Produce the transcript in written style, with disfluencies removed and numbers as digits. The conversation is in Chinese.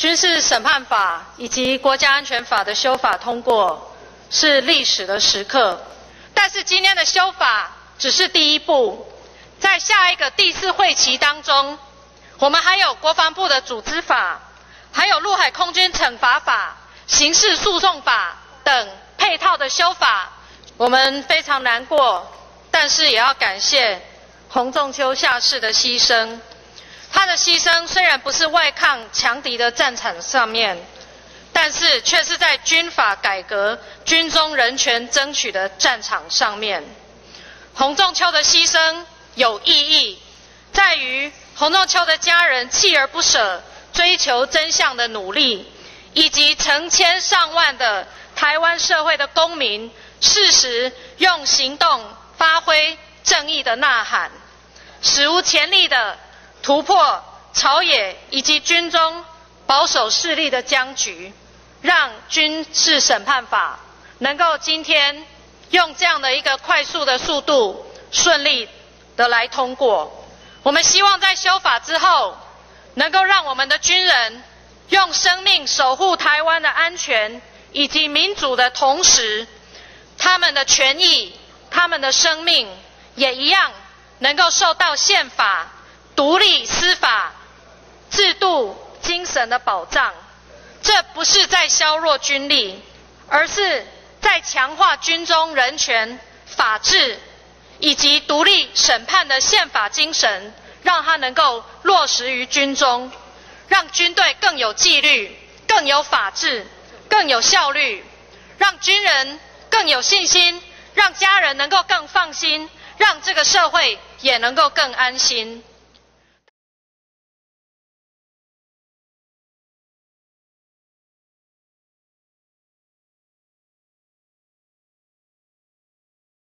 军事审判法以及国家安全法的修法通过是历史的时刻，但是今天的修法只是第一步，在下一个第四会期当中，我们还有国防部的组织法，还有陆海空军惩罚法、刑事诉讼法等配套的修法，我们非常难过，但是也要感谢洪仲丘下士的牺牲。他的牺牲虽然不是外抗强敌的战场上面，但是却是在军法改革、军中人权争取的战场上面。洪仲丘的牺牲有意义，在于洪仲丘的家人锲而不舍追求真相的努力，以及成千上万的台湾社会的公民适时用行动发挥正义的呐喊，史无前例的突破朝野以及军中保守势力的僵局，让军事审判法能够今天用这样的一个快速的速度顺利的来通过。我们希望在修法之后，能够让我们的军人用生命守护台湾的安全以及民主的同时，他们的权益、他们的生命也一样能够受到宪法、独立司法制度精神的保障。这不是在削弱军力，而是在强化军中人权、法治以及独立审判的宪法精神，让它能够落实于军中，让军队更有纪律、更有法治、更有效率，让军人更有信心，让家人能够更放心，让这个社会也能够更安心。